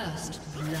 First blood.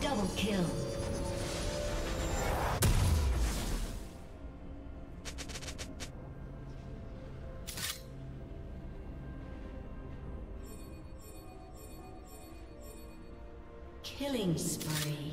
Double kill. Killing spree.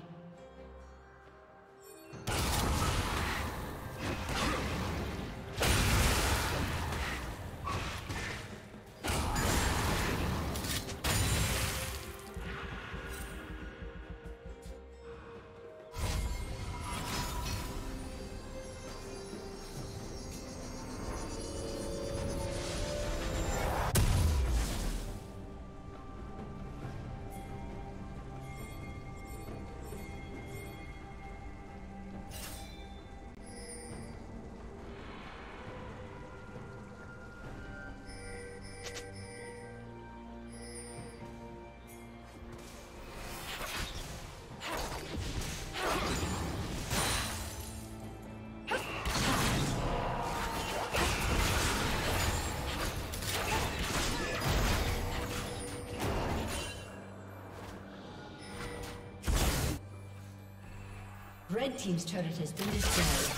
Red team's turret has been destroyed.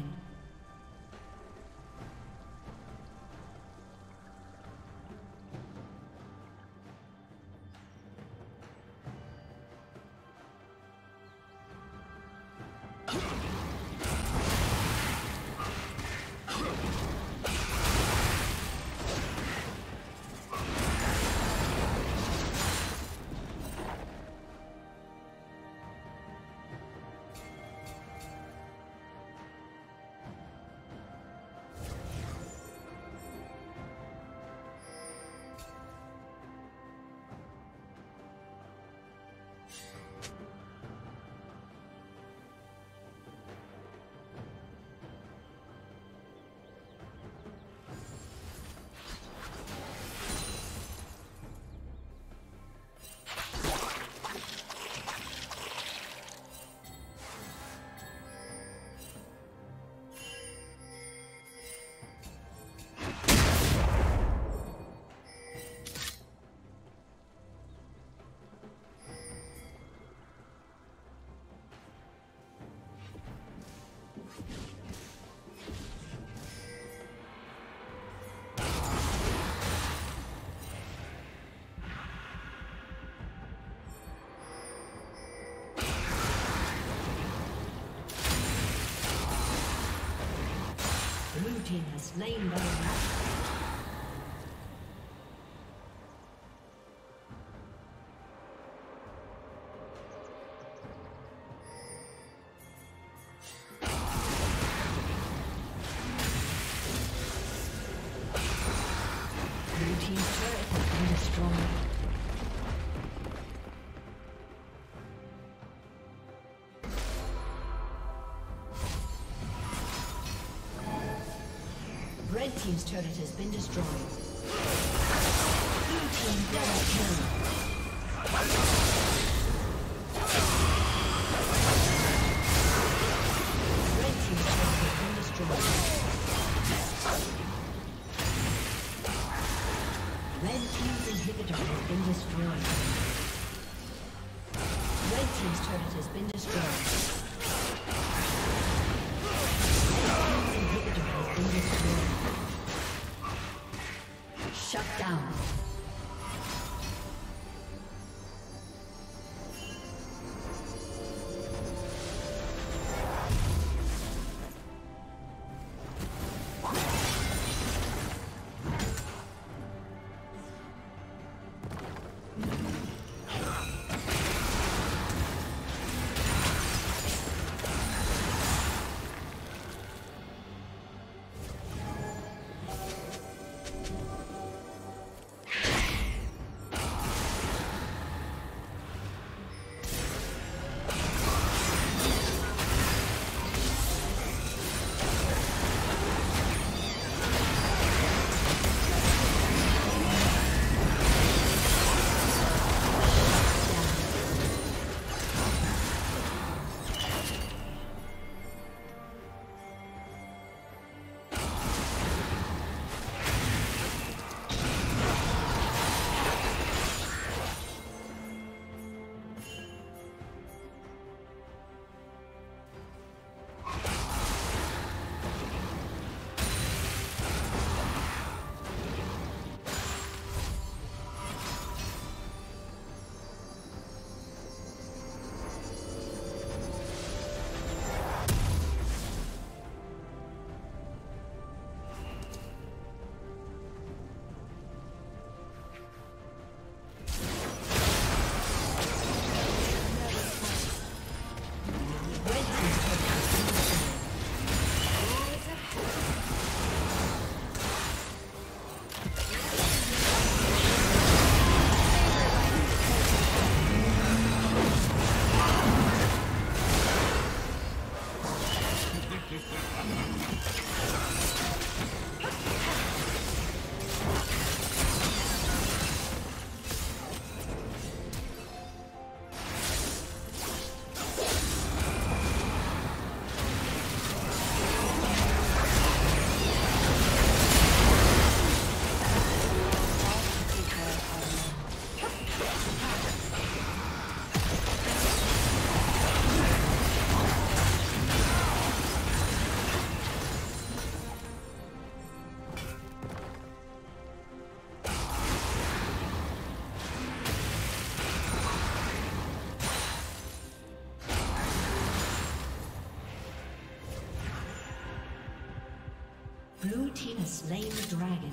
He has slain by Red team's turret has been destroyed. Blue team double kill. Blue team has slain the dragon.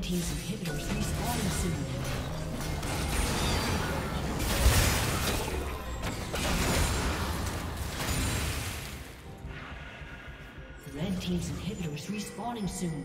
Team's inhibitors respawning soon. Red team's inhibitors respawning soon.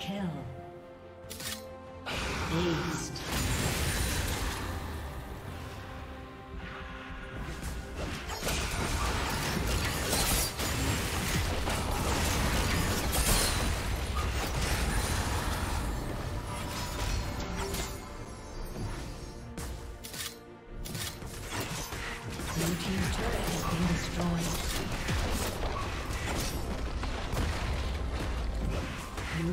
Kill. Aced. Blue team's turret has been destroyed. Blue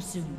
Soon.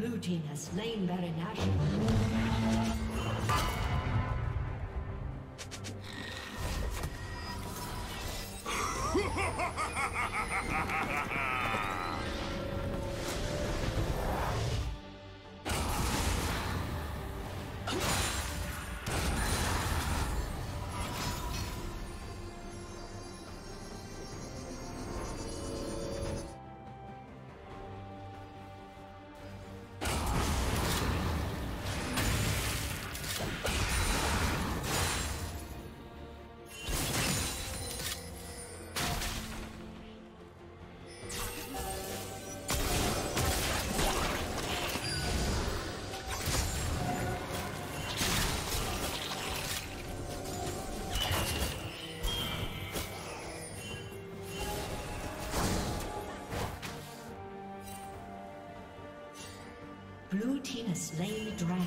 Blue team has slain Baron Nashor. Blue team has slain the dragon.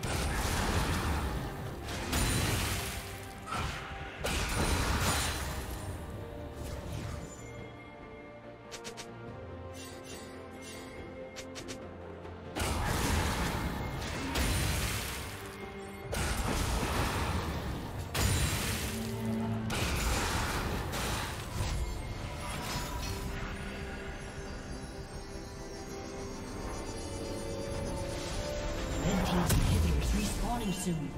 Soon.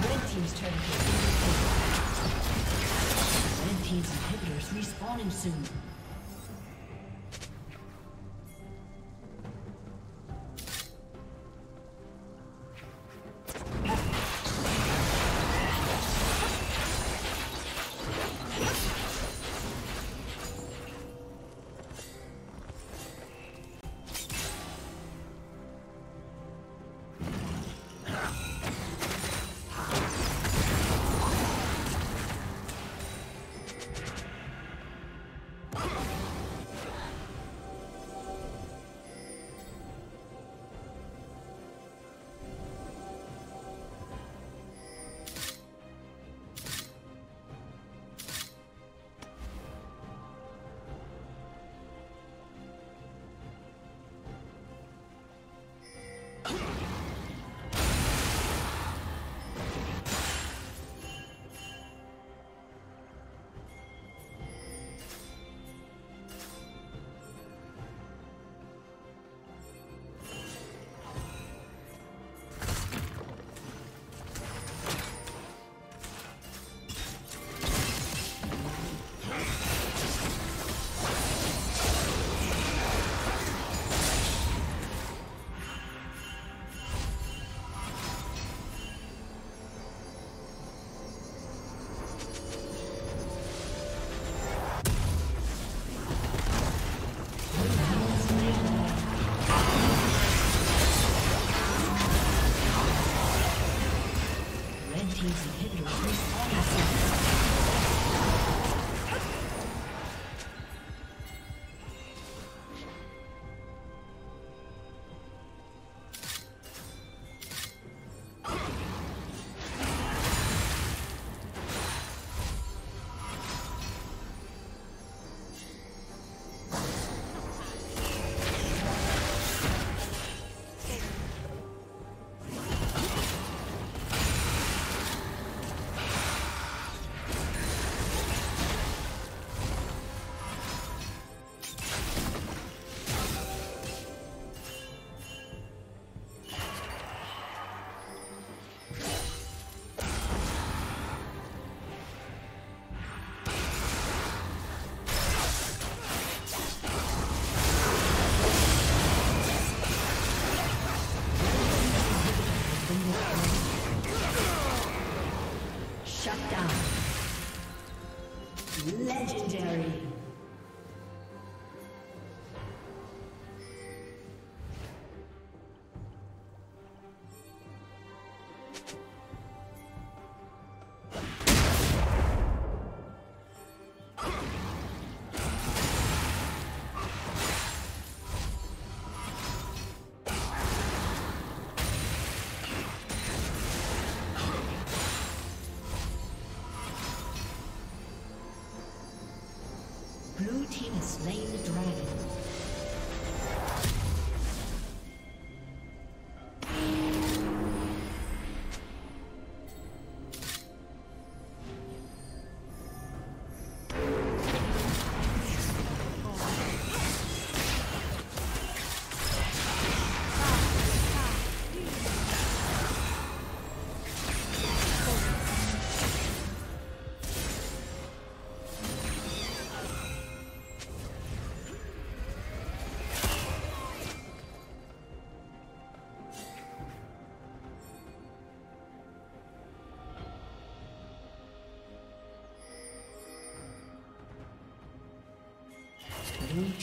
Red team's turret has been destroyed. Red team's inhibitors respawning soon.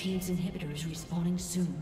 team's inhibitor is respawning soon.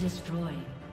Destroyed.